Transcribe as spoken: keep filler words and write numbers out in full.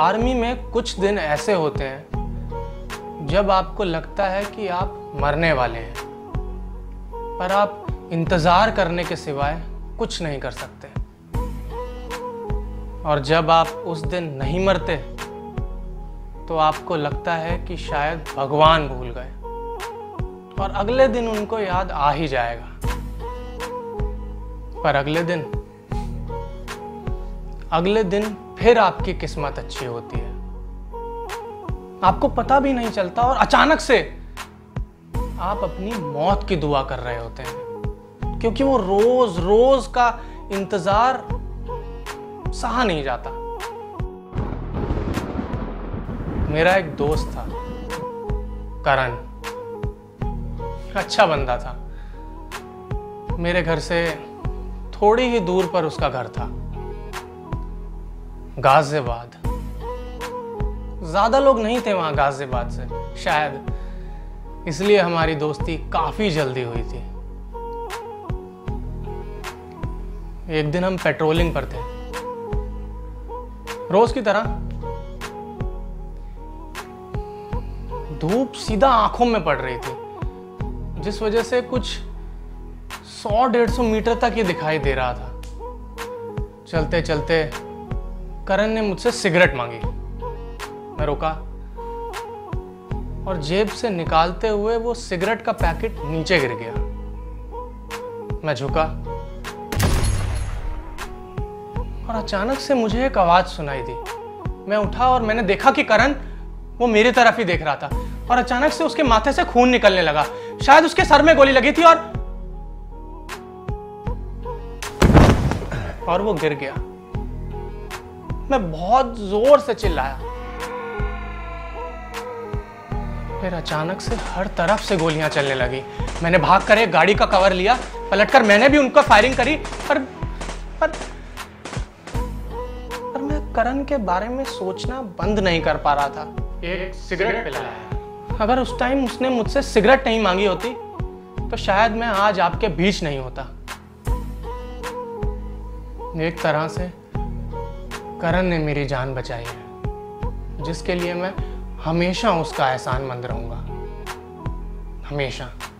Army में कुछ दिन ऐसे होते हैं जब आपको लगता है कि आप मरने वाले हैं, पर आप इंतज़ार करने के सिवाय कुछ नहीं कर सकते। और जब आप उस दिन नहीं मरते तो आपको लगता है कि शायद भगवान भूल गए और अगले दिन उनको याद आ ही जाएगा। पर अगले दिन अगले दिन फिर आपकी किस्मत अच्छी होती है, आपको पता भी नहीं चलता और अचानक से आप अपनी मौत की दुआ कर रहे होते हैं, क्योंकि वो रोज रोज का इंतजार सहा नहीं जाता। मेरा एक दोस्त था करण, अच्छा बंदा था। मेरे घर से थोड़ी ही दूर पर उसका घर था, गाजियाबाद। ज्यादा लोग नहीं थे वहां गाजियाबाद से, शायद इसलिए हमारी दोस्ती काफी जल्दी हुई थी। एक दिन हम पेट्रोलिंग पर थे, रोज की तरह। धूप सीधा आंखों में पड़ रही थी, जिस वजह से कुछ सौ डेढ़ सौ मीटर तक ही दिखाई दे रहा था। चलते चलते करण ने मुझसे सिगरेट मांगी, मैं रोका और जेब से निकालते हुए वो सिगरेट का पैकेट नीचे गिर गया। मैं झुका और अचानक से मुझे एक आवाज सुनाई दी। मैं उठा और मैंने देखा कि करण वो मेरी तरफ ही देख रहा था, और अचानक से उसके माथे से खून निकलने लगा। शायद उसके सर में गोली लगी थी और, और वो गिर गया। मैं बहुत जोर से चिल्लाया। फिर अचानक से हर तरफ से गोलियां चलने लगी। मैंने भाग कर एक गाड़ी का कवर लिया, पलटकर मैंने भी उनका फायरिंग करी। पर पर, पर मैं करण के बारे में सोचना बंद नहीं कर पा रहा था। एक सिगरेट पिलाया। अगर उस टाइम उसने मुझसे सिगरेट नहीं मांगी होती तो शायद मैं आज आपके बीच नहीं होता। एक तरह से करण ने मेरी जान बचाई है, जिसके लिए मैं हमेशा उसका एहसानमंद रहूंगा, हमेशा।